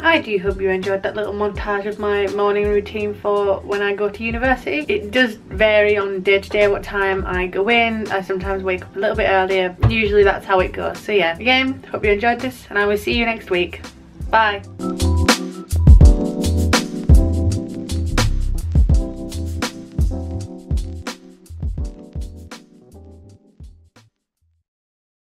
I do hope you enjoyed that little montage of my morning routine for when I go to university. It does vary on day to day what time I go in. I sometimes wake up a little bit earlier. Usually that's how it goes. So yeah, again, hope you enjoyed this and I will see you next week. Bye.